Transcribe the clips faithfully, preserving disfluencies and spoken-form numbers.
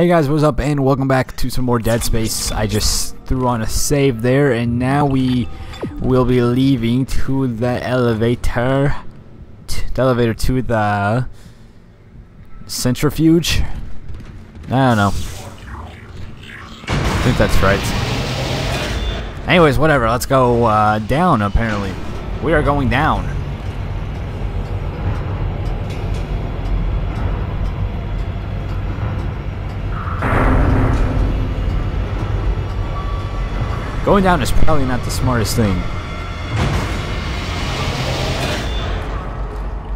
Hey guys, what's up, and welcome back to some more Dead Space. I just threw on a save there, and now we will be leaving to the elevator, the elevator to the centrifuge. I don't know. I think that's right. Anyways, whatever. Let's go uh, down. Apparently, we are going down. Going down is probably not the smartest thing.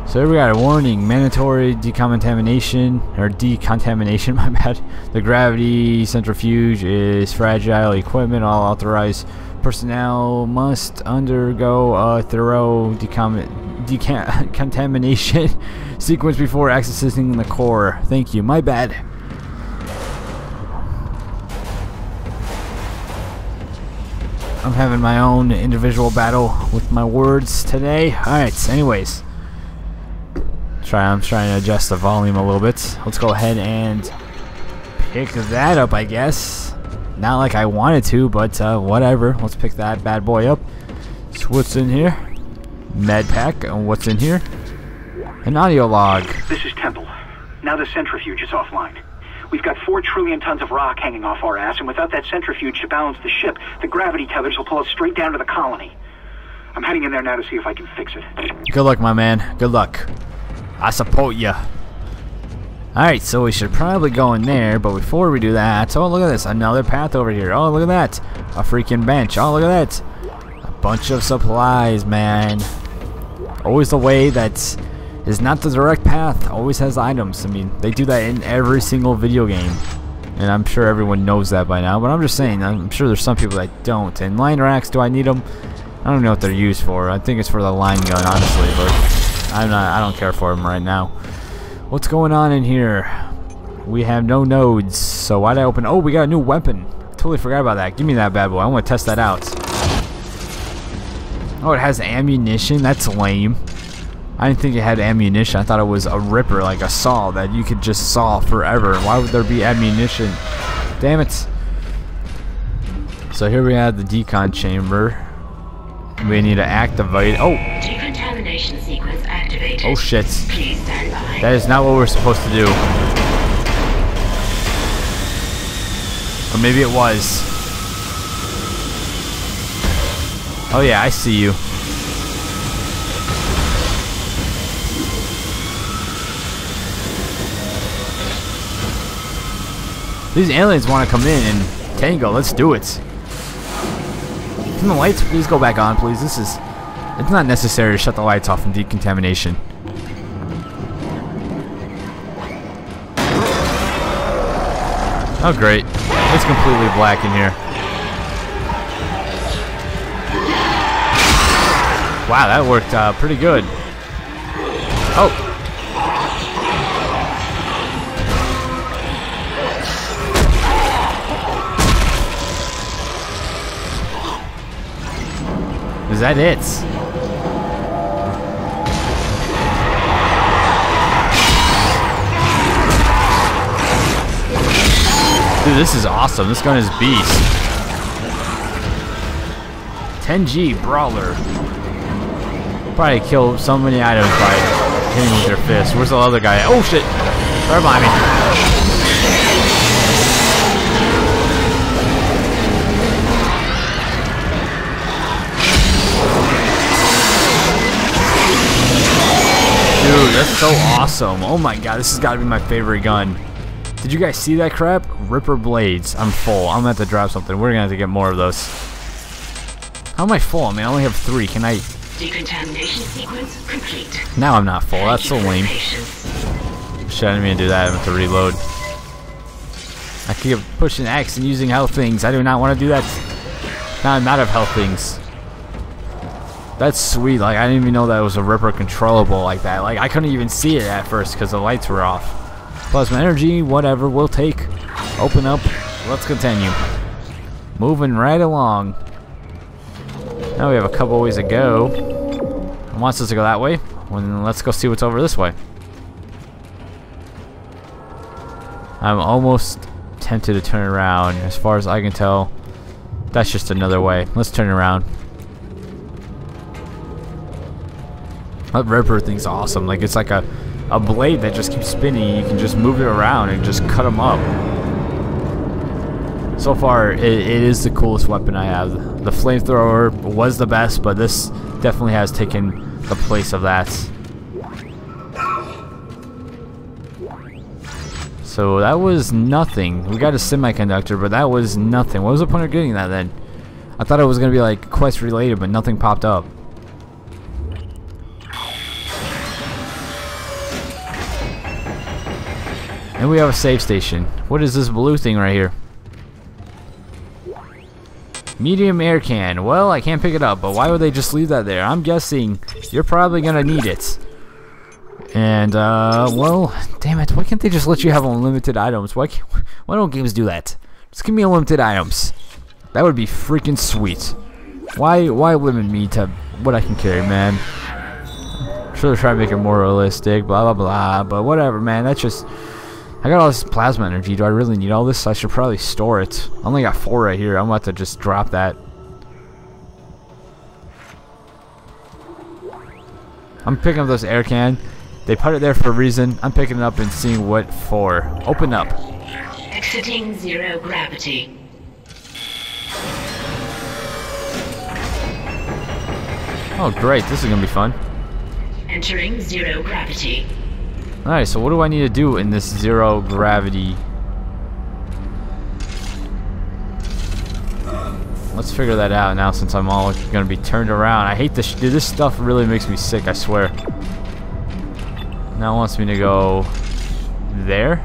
So we got a warning, mandatory decontamination, or decontamination, my bad. The gravity centrifuge is fragile equipment. All authorized personnel must undergo a thorough decontamination sequence before accessing the core. Thank you, my bad. I'm having my own individual battle with my words today. Alright, anyways. Try, I'm trying to adjust the volume a little bit. Let's go ahead and pick that up, I guess. Not like I wanted to, but uh, whatever. Let's pick that bad boy up. So what's in here? Med pack. And what's in here? An audio log. This is Temple. Now the centrifuge is offline. We've got four trillion tons of rock hanging off our ass, and without that centrifuge to balance the ship, the gravity tethers will pull us straight down to the colony. I'm heading in there now to see if I can fix it. Good luck, my man. Good luck. I support ya. Alright, so we should probably go in there, but before we do that, oh, look at this. Another path over here. Oh, look at that. A freaking bench. Oh, look at that. A bunch of supplies, man. Always the way that's... It's not the direct path, always has items. I mean, they do that in every single video game, and I'm sure everyone knows that by now, but I'm just saying, I'm sure there's some people that don't. And line racks, do I need them? I don't know what they're used for. I think it's for the line gun, honestly, but I'm not, I don't care for them right now. What's going on in here? We have no nodes, so why'd I open? Oh, we got a new weapon. Totally forgot about that. Give me that bad boy. I want to test that out. Oh, it has ammunition? That's lame. I didn't think it had ammunition. I thought it was a ripper, like a saw that you could just saw forever. Why would there be ammunition? Damn it. So here we have the decon chamber. We need to activate. Oh! Decontamination sequence activated. Oh shit. Please stand by. That is not what we're supposed to do. Or maybe it was. Oh yeah, I see you. These aliens want to come in and tango. Let's do it. Can the lights please go back on, please? This is... It's not necessary to shut the lights off in decontamination. Oh, great. It's completely black in here. Wow, that worked uh, pretty good. Oh. Is that it? Dude, this is awesome. This gun is beast. ten G brawler. Probably kill so many items by hitting with their fist. Where's the other guy? Oh shit! Right behind me. Dude, that's so awesome. Oh my god, this has got to be my favorite gun. Did you guys see that crap? Ripper blades. I'm full. I'm going to have to drop something. We're going to have to get more of those. How am I full? I mean, I only have three. Can I... Decontamination sequence complete. Now I'm not full. That's so lame. Shit, I didn't mean to do that. I have to reload. I keep pushing X and using health things. I do not want to do that. Now I'm out of health things. That's sweet. Like, I didn't even know that it was a Ripper controllable like that. Like, I couldn't even see it at first because the lights were off. Plasma energy, whatever, we'll take. Open up. Let's continue. Moving right along. Now we have a couple ways to go. It wants us to go that way. Well, then let's go see what's over this way. I'm almost tempted to turn around. As far as I can tell, that's just another way. Let's turn around. That Ripper thing's awesome. Like, it's like a, a blade that just keeps spinning. You can just move it around and just cut them up. So far, it, it is the coolest weapon I have. The flamethrower was the best, but this definitely has taken the place of that. So that was nothing. We got a semiconductor, but that was nothing. What was the point of getting that then? I thought it was going to be like quest related, but nothing popped up. And we have a save station. What is this blue thing right here? Medium air can. Well, I can't pick it up, but why would they just leave that there? I'm guessing you're probably gonna need it. And uh, well, damn it! Why can't they just let you have unlimited items? Why can't, why don't games do that? Just give me unlimited items. That would be freaking sweet. Why why limit me to what I can carry, man? I'm sure they're trying to make it more realistic, blah blah blah. But whatever, man. That's just. I got all this plasma energy. Do I really need all this? I should probably store it. I only got four right here. I'm about to just drop that. I'm picking up this air can. They put it there for a reason. I'm picking it up and seeing what for. Open up. Exiting zero gravity. Oh, great. This is going to be fun. Entering zero gravity. Alright, so what do I need to do in this zero gravity? Let's figure that out now since I'm all going to be turned around. I hate this. Dude, this stuff really makes me sick, I swear. Now it wants me to go there.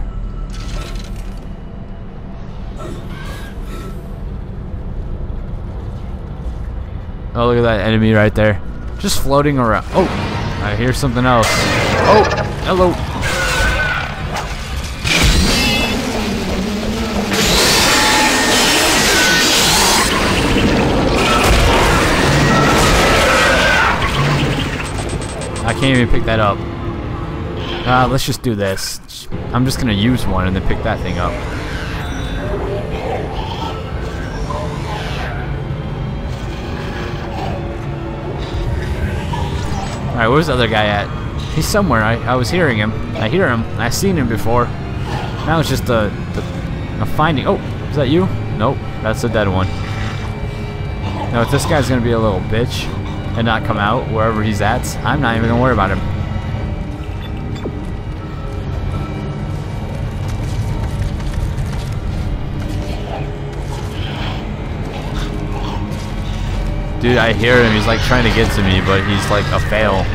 Oh, look at that enemy right there. Just floating around. Oh, I hear something else. Oh, hello. I can't even pick that up. Uh, let's just do this. I'm just gonna use one and then pick that thing up. Alright, where's the other guy at? He's somewhere. I, I was hearing him. I hear him. I've seen him before. Now it's just a, a, a finding. Oh, is that you? Nope, that's a dead one. Now if this guy's gonna be a little bitch and not come out wherever he's at, I'm not even gonna worry about him. Dude, I hear him. He's like trying to get to me, but he's like a fail.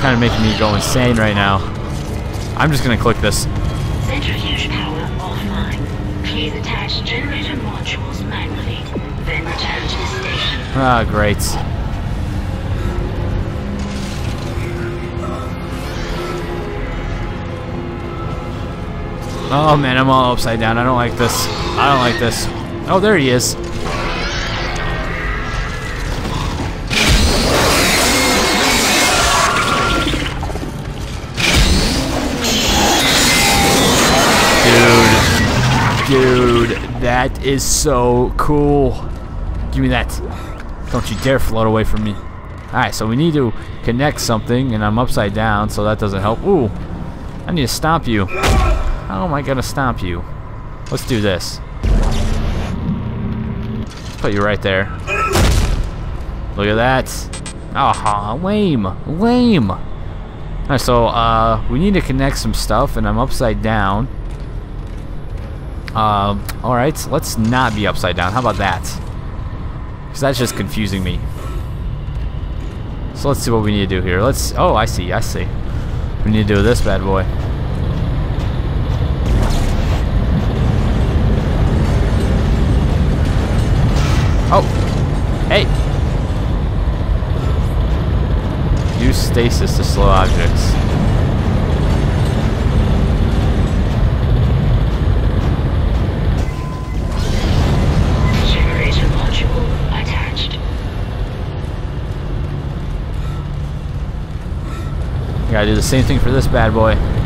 Kind of making me go insane right now. I'm just gonna click this. Centrifuge power offline. Please attach generator modules manually, then return to the station. Ah, great. Oh man, I'm all upside down. I don't like this. I don't like this. Oh, there he is. Dude, that is so cool. Give me that. Don't you dare float away from me. Alright, so we need to connect something, and I'm upside down, so that doesn't help. Ooh, I need to stomp you. How am I gonna stomp you? Let's do this. Put you right there. Look at that. Aha, lame, lame. Alright, so uh, we need to connect some stuff, and I'm upside down. Um, alright, let's not be upside down. How about that? Because that's just confusing me. So let's see what we need to do here. Let's. Oh, I see, I see. We need to do this bad boy. Oh! Hey! Use stasis to slow objects. Gotta do the same thing for this bad boy.